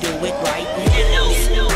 Do it right now.